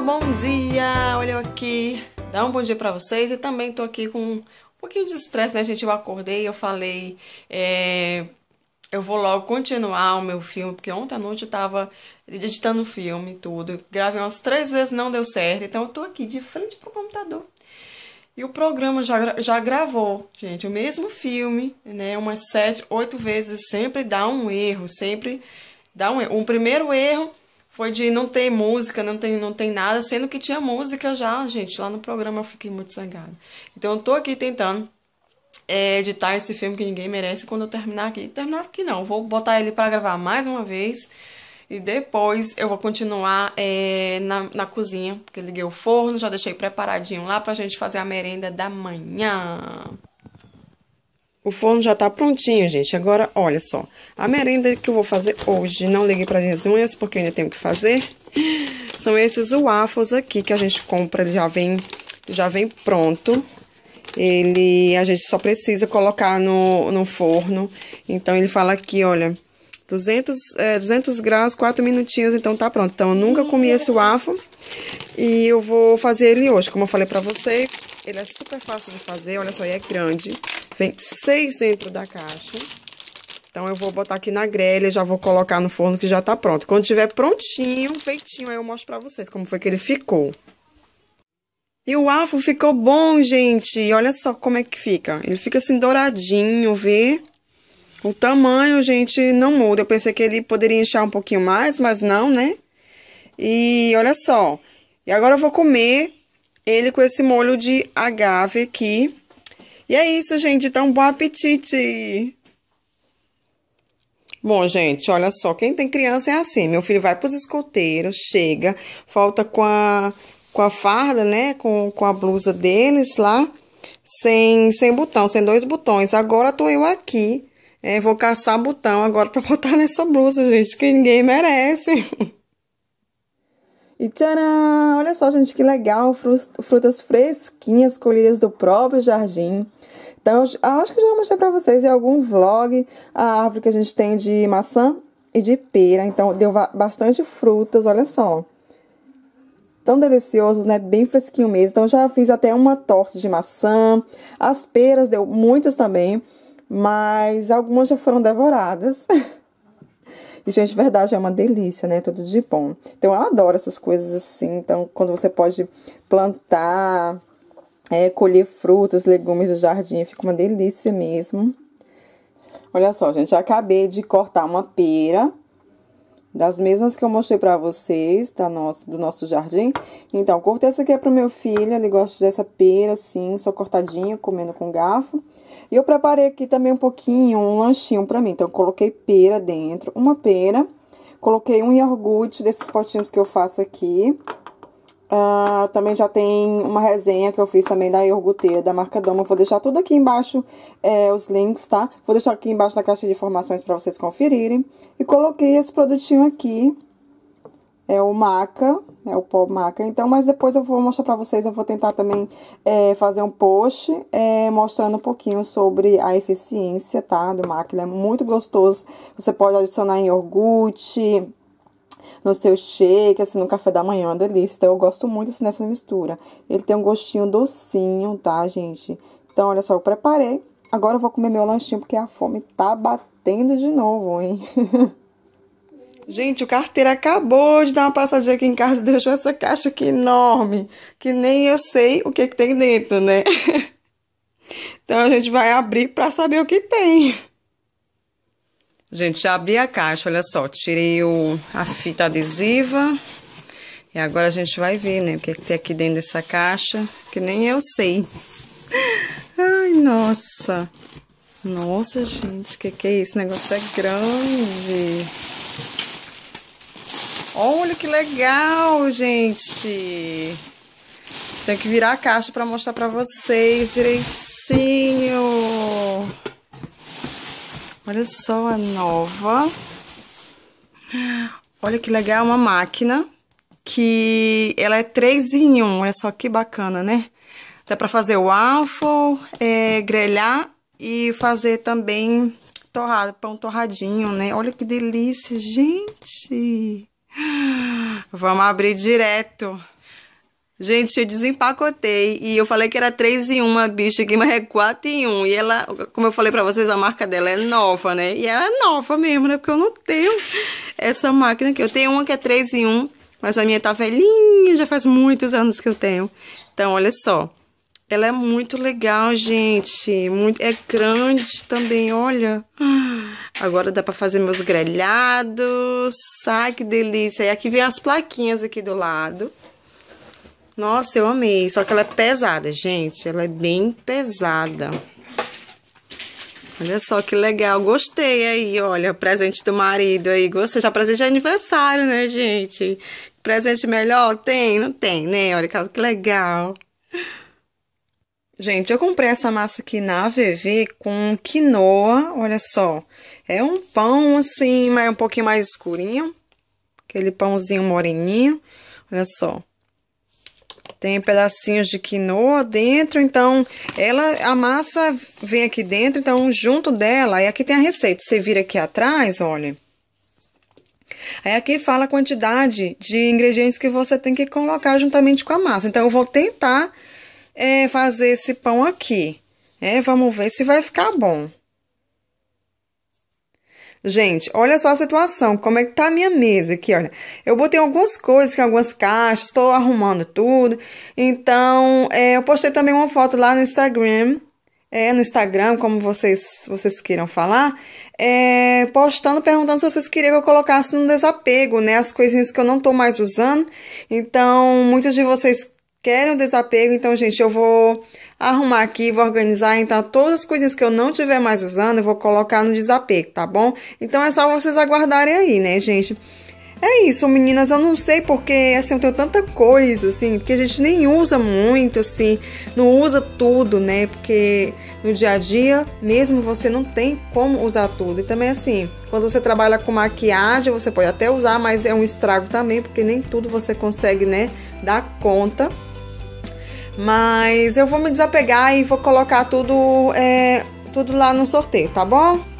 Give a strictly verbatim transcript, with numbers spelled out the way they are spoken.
pessoal, bom dia! Olha eu aqui, dá um bom dia pra vocês. E também tô aqui com um pouquinho de estresse, né, gente? Eu acordei, eu falei, é... eu vou logo continuar o meu filme, porque ontem à noite eu tava editando o filme e tudo. Gravei umas três vezes, não deu certo, então eu tô aqui de frente pro computador. E o programa já, já gravou, gente, o mesmo filme, né, umas sete, oito vezes, sempre dá um erro, sempre dá um erro. O primeiro erro foi de não ter música, não tem, não tem nada, sendo que tinha música já, gente, lá no programa eu fiquei muito zangada. Então eu tô aqui tentando é, editar esse filme que ninguém merece. Quando eu terminar aqui, terminar aqui não, vou botar ele pra gravar mais uma vez. E depois eu vou continuar é, na, na cozinha, porque liguei o forno, já deixei preparadinho lá pra gente fazer a merenda da manhã. O forno já tá prontinho, gente. Agora, olha só, a merenda que eu vou fazer hoje, não liguei para as unhas porque ainda tenho que fazer, são esses waffles aqui que a gente compra, ele já vem, já vem pronto. Ele, a gente só precisa colocar no, no forno. Então, ele fala aqui, olha... duzentos, é, duzentos graus, quatro minutinhos, então tá pronto. Então, eu nunca comi esse waffle e eu vou fazer ele hoje. Como eu falei pra vocês, ele é super fácil de fazer, olha só, ele é grande. Vem seis dentro da caixa. Então, eu vou botar aqui na grelha, já vou colocar no forno que já tá pronto. Quando tiver prontinho, feitinho, aí eu mostro pra vocês como foi que ele ficou. E o waffle ficou bom, gente. Olha só como é que fica. Ele fica assim douradinho, vê? O tamanho, gente, não muda. Eu pensei que ele poderia inchar um pouquinho mais, mas não, né? E olha só. E agora eu vou comer ele com esse molho de agave aqui. E é isso, gente. Então, bom apetite! Bom, gente, olha só. Quem tem criança é assim. Meu filho vai pros escoteiros, chega, volta com a, com a farda, né? Com, com a blusa deles lá. Sem, sem botão, sem dois botões. Agora tô eu aqui. É, vou caçar botão agora pra botar nessa blusa, gente, que ninguém merece. E tcharam! Olha só, gente, que legal. Frutas fresquinhas, colhidas do próprio jardim. Então, eu acho que eu já mostrei pra vocês em algum vlog a árvore que a gente tem de maçã e de pera. Então, deu bastante frutas, olha só. Tão deliciosos, né? Bem fresquinho mesmo. Então, já fiz até uma torta de maçã. As peras, deu muitas também. Mas algumas já foram devoradas. E, gente, de verdade, é uma delícia, né? Tudo de bom. Então, eu adoro essas coisas assim. Então, quando você pode plantar, é, colher frutas, legumes do jardim, fica uma delícia mesmo. Olha só, gente, eu acabei de cortar uma pera. Das mesmas que eu mostrei pra vocês, tá? Nosso, do nosso jardim. Então, cortei essa aqui é pro meu filho, ele gosta dessa pera, assim, só cortadinha, comendo com garfo. E eu preparei aqui também um pouquinho, um lanchinho pra mim. Então, eu coloquei pera dentro, uma pera. Coloquei um iogurte desses potinhos que eu faço aqui. Ah, também já tem uma resenha que eu fiz também da iogurteira, da marca Doma. Eu vou deixar tudo aqui embaixo, é, os links, tá? Vou deixar aqui embaixo na caixa de informações pra vocês conferirem. E coloquei esse produtinho aqui. É o maca, é o pó maca. Então, mas depois eu vou mostrar pra vocês, eu vou tentar também é, fazer um post é, mostrando um pouquinho sobre a eficiência, tá? Do maca, ele é muito gostoso. Você pode adicionar em iogurte, no seu shake, assim, no café da manhã, é uma delícia. Então, eu gosto muito assim, dessa mistura. Ele tem um gostinho docinho, tá, gente? Então, olha só, eu preparei. Agora eu vou comer meu lanchinho, porque a fome tá batendo de novo, hein? Gente, o carteiro acabou de dar uma passadinha aqui em casa e deixou essa caixa aqui enorme, que nem eu sei o que, que tem dentro, né? Então, a gente vai abrir pra saber o que tem. Gente, já abri a caixa, olha só, tirei o, a fita adesiva e agora a gente vai ver, né, o que, é que tem aqui dentro dessa caixa, que nem eu sei. Ai, nossa, nossa, gente, o que, que é isso? O negócio é grande. Olha que legal, gente. Tenho que virar a caixa pra mostrar pra vocês direitinho. Olha só a nova. Olha que legal, uma máquina que ela é três em um. Olha só que bacana, né? Dá pra fazer waffle, é, grelhar e fazer também torrado, pão torradinho, né? Olha que delícia, gente! Vamos abrir direto. Gente, eu desempacotei e eu falei que era três em um a bicha aqui, mas é quatro em um. E ela, como eu falei pra vocês, a marca dela é nova, né? E ela é nova mesmo, né? Porque eu não tenho essa máquina aqui. Eu tenho uma que é três em um, mas a minha tá velhinha, já faz muitos anos que eu tenho. Então, olha só. Ela é muito legal, gente. Muito... É grande também, olha. Agora dá pra fazer meus grelhados. Ai, que delícia. E aqui vem as plaquinhas aqui do lado. Nossa, eu amei. Só que ela é pesada, gente. Ela é bem pesada. Olha só que legal. Gostei aí, olha. Presente do marido aí. Gostei. Já presente de aniversário, né, gente? Presente melhor? Tem? Não tem, né? Olha que legal. Gente, eu comprei essa massa aqui na A V V com quinoa. Olha só. É um pão, assim, mas um pouquinho mais escurinho. Aquele pãozinho moreninho. Olha só. Tem pedacinhos de quinoa dentro, então ela, a massa vem aqui dentro, então junto dela, e aqui tem a receita, você vira aqui atrás, olha. Aí aqui fala a quantidade de ingredientes que você tem que colocar juntamente com a massa. Então eu vou tentar é, fazer esse pão aqui, é, vamos ver se vai ficar bom. Gente, olha só a situação, como é que tá a minha mesa aqui, olha. Eu botei algumas coisas aqui, algumas caixas, tô arrumando tudo. Então, é, eu postei também uma foto lá no Instagram, é, no Instagram, como vocês, vocês queiram falar, é, postando, perguntando se vocês queriam que eu colocasse no desapego, né, as coisinhas que eu não tô mais usando. Então, muitos de vocês querem um desapego, então, gente, eu vou arrumar aqui, vou organizar, então, todas as coisinhas que eu não tiver mais usando, eu vou colocar no desapego, tá bom? Então, é só vocês aguardarem aí, né, gente? É isso, meninas, eu não sei porque, assim, eu tenho tanta coisa, assim, porque a gente nem usa muito, assim, não usa tudo, né? Porque no dia a dia, mesmo você não tem como usar tudo. E também, assim, quando você trabalha com maquiagem, você pode até usar, mas é um estrago também, porque nem tudo você consegue, né, dar conta. Mas eu vou me desapegar e vou colocar tudo, é, tudo lá no sorteio, tá bom?